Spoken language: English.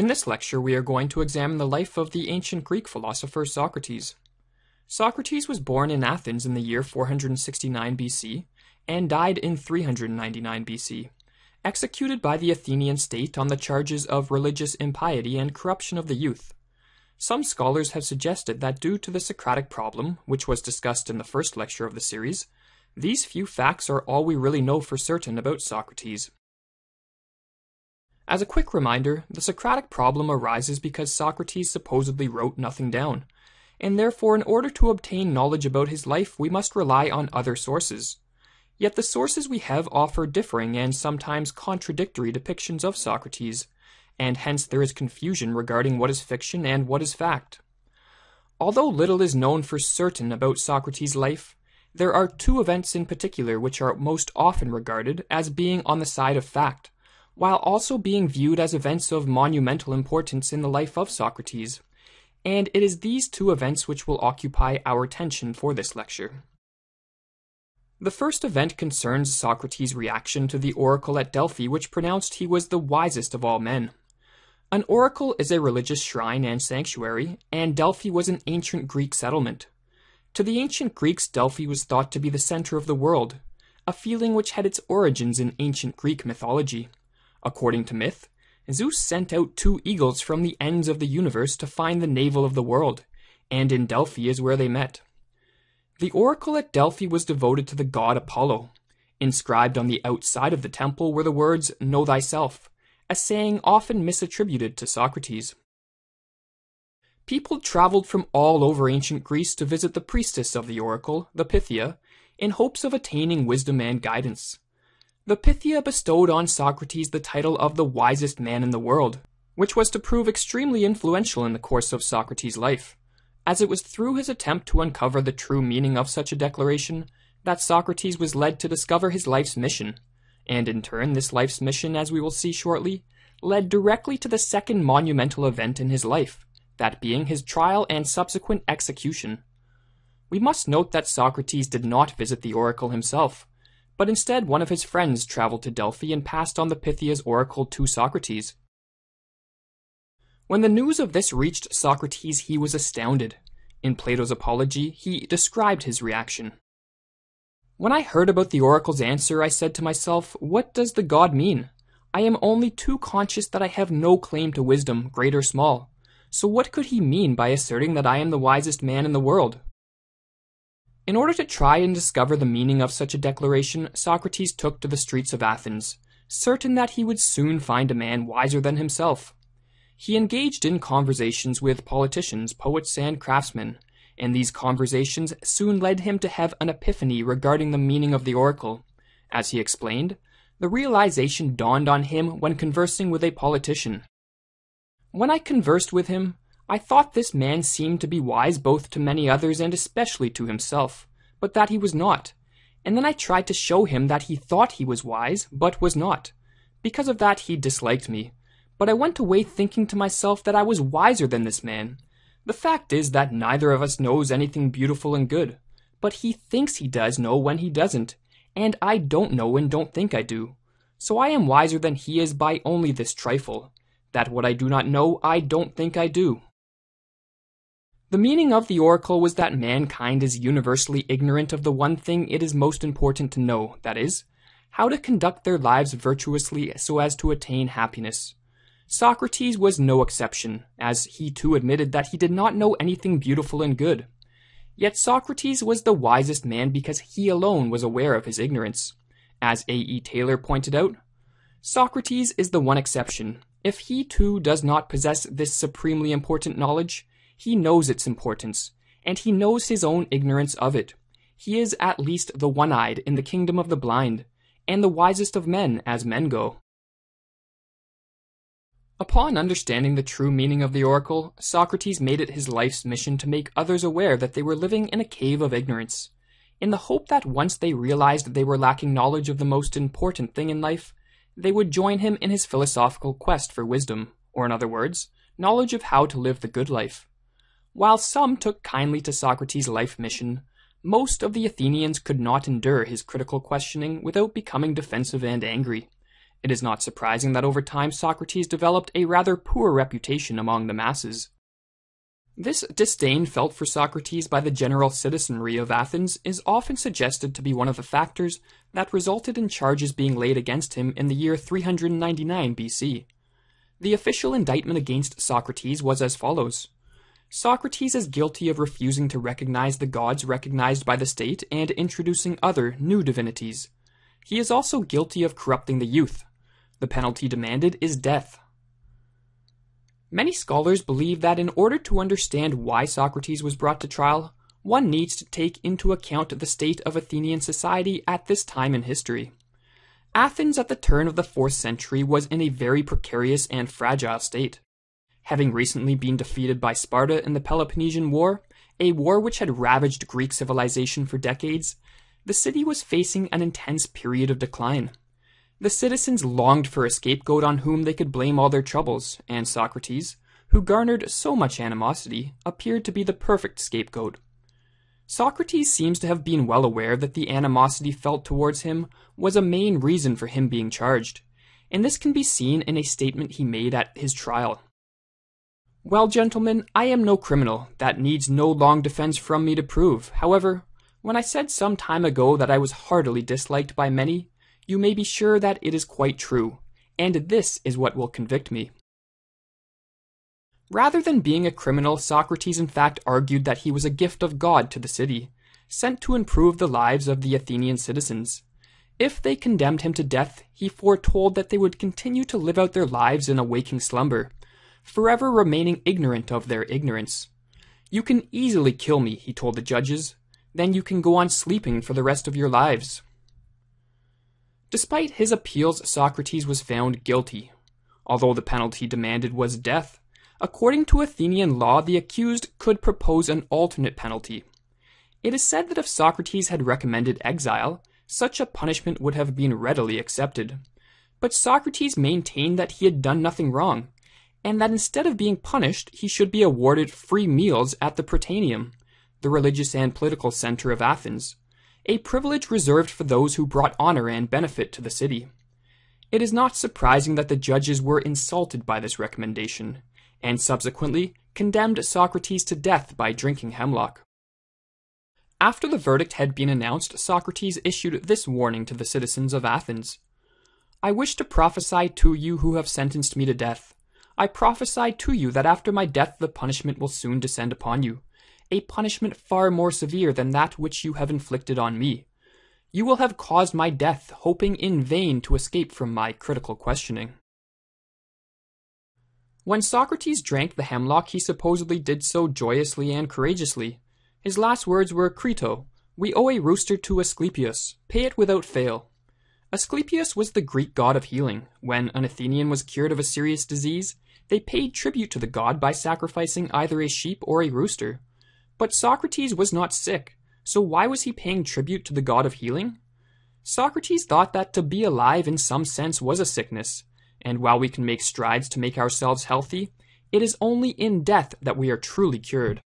In this lecture, we are going to examine the life of the ancient Greek philosopher Socrates. Socrates was born in Athens in the year 469 BC and died in 399 BC, executed by the Athenian state on the charges of religious impiety and corruption of the youth. Some scholars have suggested that due to the Socratic problem, which was discussed in the first lecture of the series, these few facts are all we really know for certain about Socrates. As a quick reminder, the Socratic problem arises because Socrates supposedly wrote nothing down, and therefore in order to obtain knowledge about his life we must rely on other sources. Yet the sources we have offer differing and sometimes contradictory depictions of Socrates, and hence there is confusion regarding what is fiction and what is fact. Although little is known for certain about Socrates' life, there are two events in particular which are most often regarded as being on the side of fact, while also being viewed as events of monumental importance in the life of Socrates, and it is these two events which will occupy our attention for this lecture. The first event concerns Socrates' reaction to the oracle at Delphi, which pronounced he was the wisest of all men. An oracle is a religious shrine and sanctuary, and Delphi was an ancient Greek settlement. To the ancient Greeks, Delphi was thought to be the center of the world, a feeling which had its origins in ancient Greek mythology. According to myth, Zeus sent out two eagles from the ends of the universe to find the navel of the world, and in Delphi is where they met. The oracle at Delphi was devoted to the god Apollo. Inscribed on the outside of the temple were the words, "Know thyself," a saying often misattributed to Socrates. People traveled from all over ancient Greece to visit the priestess of the oracle, the Pythia, in hopes of attaining wisdom and guidance. The Pythia bestowed on Socrates the title of the wisest man in the world, which was to prove extremely influential in the course of Socrates' life, as it was through his attempt to uncover the true meaning of such a declaration that Socrates was led to discover his life's mission, and in turn this life's mission, as we will see shortly, led directly to the second monumental event in his life, that being his trial and subsequent execution. We must note that Socrates did not visit the oracle himself, but instead one of his friends traveled to Delphi and passed on the Pythia's oracle to Socrates. When the news of this reached Socrates, he was astounded. In Plato's Apology, he described his reaction. "When I heard about the oracle's answer, I said to myself, what does the god mean? I am only too conscious that I have no claim to wisdom, great or small. So what could he mean by asserting that I am the wisest man in the world?" In order to try and discover the meaning of such a declaration, Socrates took to the streets of Athens, certain that he would soon find a man wiser than himself. He engaged in conversations with politicians, poets, and craftsmen, and these conversations soon led him to have an epiphany regarding the meaning of the oracle. As he explained, the realization dawned on him when conversing with a politician. "When I conversed with him, I thought this man seemed to be wise both to many others and especially to himself, but that he was not. And then I tried to show him that he thought he was wise, but was not. Because of that he disliked me. But I went away thinking to myself that I was wiser than this man. The fact is that neither of us knows anything beautiful and good, but he thinks he does know when he doesn't, and I don't know and don't think I do. So I am wiser than he is by only this trifle, that what I do not know I don't think I do." The meaning of the oracle was that mankind is universally ignorant of the one thing it is most important to know, that is, how to conduct their lives virtuously so as to attain happiness. Socrates was no exception, as he too admitted that he did not know anything beautiful and good. Yet Socrates was the wisest man because he alone was aware of his ignorance. As A.E. Taylor pointed out, "Socrates is the one exception. If he too does not possess this supremely important knowledge, he knows its importance, and he knows his own ignorance of it. He is at least the one-eyed in the kingdom of the blind, and the wisest of men as men go." Upon understanding the true meaning of the oracle, Socrates made it his life's mission to make others aware that they were living in a cave of ignorance, in the hope that once they realized they were lacking knowledge of the most important thing in life, they would join him in his philosophical quest for wisdom, or in other words, knowledge of how to live the good life. While some took kindly to Socrates' life mission, most of the Athenians could not endure his critical questioning without becoming defensive and angry, It is not surprising that over time Socrates developed a rather poor reputation among the masses. This disdain felt for Socrates by the general citizenry of Athens is often suggested to be one of the factors that resulted in charges being laid against him in the year 399 BC. The official indictment against Socrates was as follows. Socrates is guilty of refusing to recognize the gods recognized by the state and introducing other, new divinities. He is also guilty of corrupting the youth. The penalty demanded is death. Many scholars believe that in order to understand why Socrates was brought to trial, one needs to take into account the state of Athenian society at this time in history. Athens at the turn of the 4th century was in a very precarious and fragile state. Having recently been defeated by Sparta in the Peloponnesian War, a war which had ravaged Greek civilization for decades, the city was facing an intense period of decline. The citizens longed for a scapegoat on whom they could blame all their troubles, and Socrates, who garnered so much animosity, appeared to be the perfect scapegoat. Socrates seems to have been well aware that the animosity felt towards him was a main reason for him being charged, and this can be seen in a statement he made at his trial. "Well, gentlemen, I am no criminal, that needs no long defense from me to prove. However, when I said some time ago that I was heartily disliked by many, you may be sure that it is quite true, and this is what will convict me." Rather than being a criminal, Socrates in fact argued that he was a gift of God to the city, sent to improve the lives of the Athenian citizens. If they condemned him to death, he foretold that they would continue to live out their lives in a waking slumber, forever remaining ignorant of their ignorance. "You can easily kill me," he told the judges, "then you can go on sleeping for the rest of your lives." Despite his appeals, Socrates was found guilty. Although the penalty demanded was death, according to Athenian law, the accused could propose an alternate penalty. It is said that if Socrates had recommended exile, such a punishment would have been readily accepted. But Socrates maintained that he had done nothing wrong, and that instead of being punished, he should be awarded free meals at the Prytaneum, the religious and political center of Athens, a privilege reserved for those who brought honor and benefit to the city. It is not surprising that the judges were insulted by this recommendation, and subsequently condemned Socrates to death by drinking hemlock. After the verdict had been announced, Socrates issued this warning to the citizens of Athens. "I wish to prophesy to you who have sentenced me to death. I prophesy to you that after my death the punishment will soon descend upon you, a punishment far more severe than that which you have inflicted on me. You will have caused my death, hoping in vain to escape from my critical questioning." When Socrates drank the hemlock, he supposedly did so joyously and courageously. His last words were, "Crito, we owe a rooster to Asclepius, pay it without fail." Asclepius was the Greek god of healing. When an Athenian was cured of a serious disease, they paid tribute to the god by sacrificing either a sheep or a rooster. But Socrates was not sick, so why was he paying tribute to the god of healing? Socrates thought that to be alive in some sense was a sickness, and while we can make strides to make ourselves healthy, it is only in death that we are truly cured.